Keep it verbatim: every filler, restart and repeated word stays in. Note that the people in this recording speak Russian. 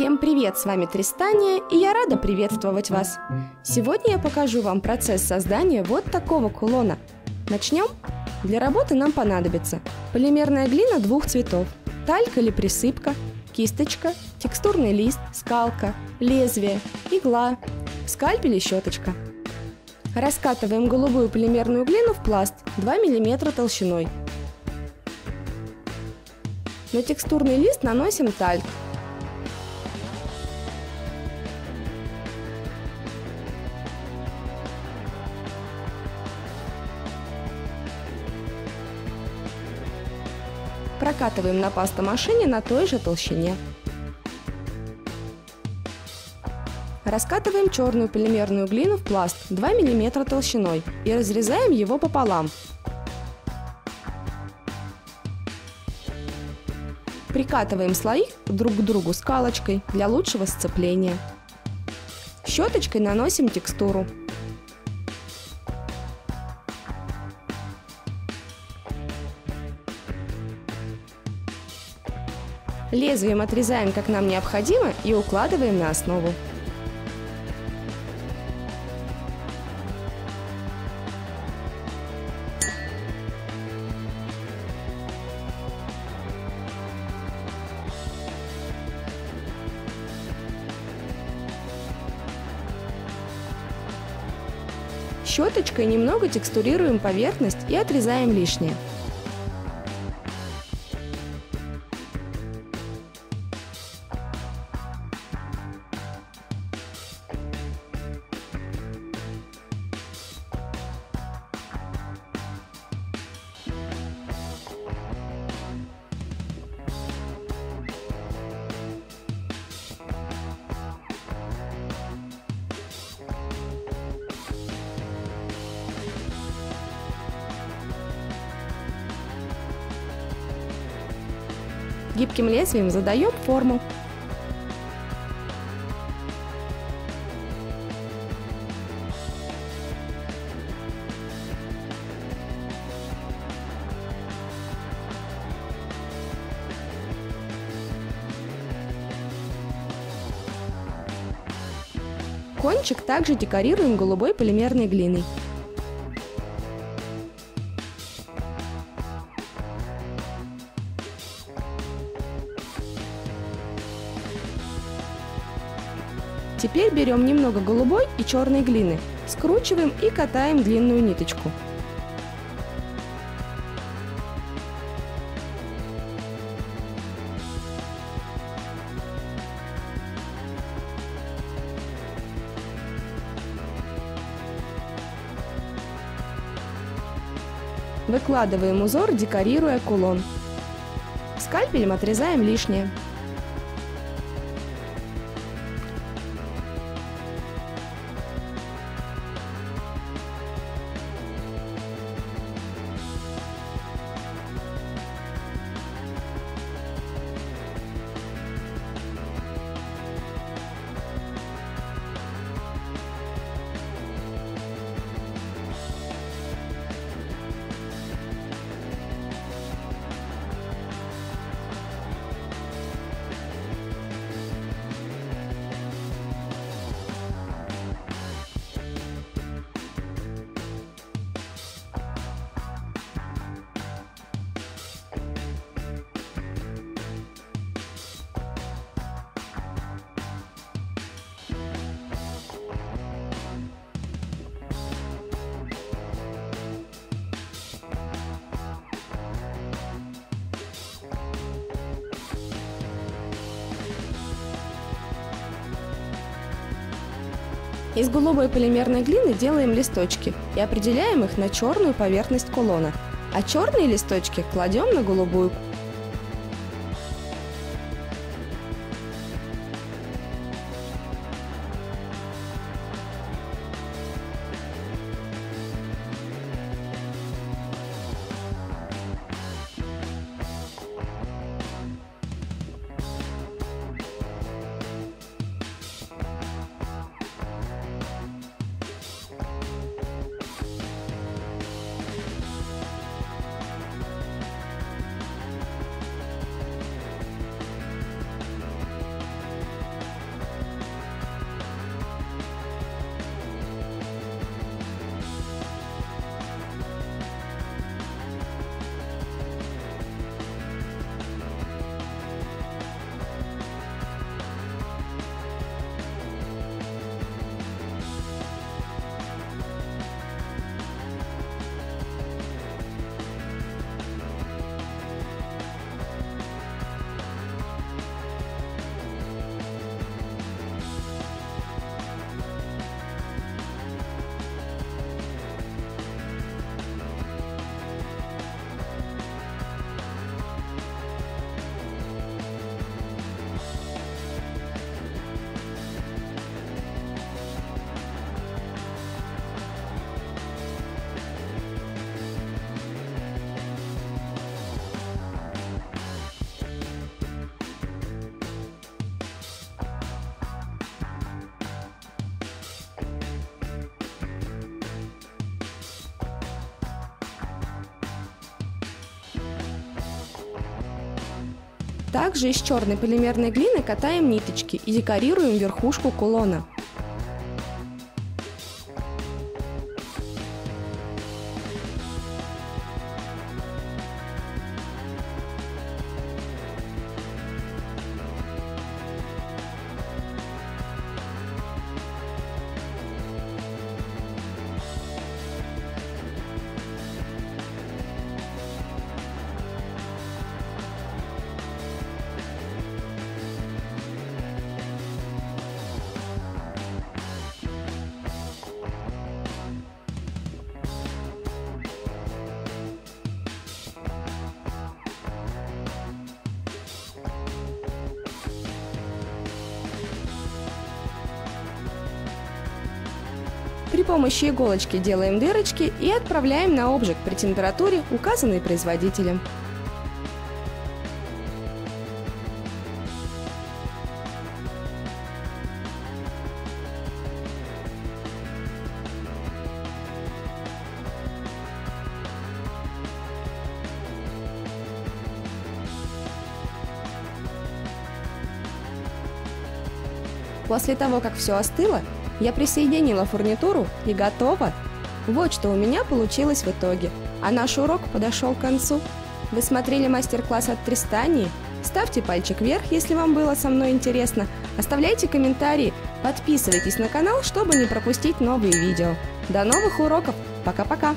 Всем привет, с вами Тристания, и я рада приветствовать вас. Сегодня я покажу вам процесс создания вот такого кулона. Начнем? Для работы нам понадобится полимерная глина двух цветов, талька или присыпка, кисточка, текстурный лист, скалка, лезвие, игла, скальпель и щеточка. Раскатываем голубую полимерную глину в пласт два миллиметра толщиной. На текстурный лист наносим тальк. Прокатываем на пастомашине на той же толщине. Раскатываем черную полимерную глину в пласт два миллиметра толщиной и разрезаем его пополам. Прикатываем слои друг к другу скалочкой для лучшего сцепления. Щеточкой наносим текстуру. Лезвием отрезаем, как нам необходимо, и укладываем на основу. Щеточкой немного текстурируем поверхность и отрезаем лишнее. Гибким лезвием задаем форму. Кончик также декорируем голубой полимерной глиной. Теперь берем немного голубой и черной глины, скручиваем и катаем длинную ниточку. Выкладываем узор, декорируя кулон. Скальпелем отрезаем лишнее. Из голубой полимерной глины делаем листочки и определяем их на черную поверхность кулона, а черные листочки кладем на голубую. Также из черной полимерной глины катаем ниточки и декорируем верхушку кулона. При помощи иголочки делаем дырочки и отправляем на обжиг при температуре, указанной производителем. После того, как все остыло, я присоединила фурнитуру и готово! Вот что у меня получилось в итоге. А наш урок подошел к концу. Вы смотрели мастер-класс от Тристании? Ставьте пальчик вверх, если вам было со мной интересно. Оставляйте комментарии. Подписывайтесь на канал, чтобы не пропустить новые видео. До новых уроков! Пока-пока!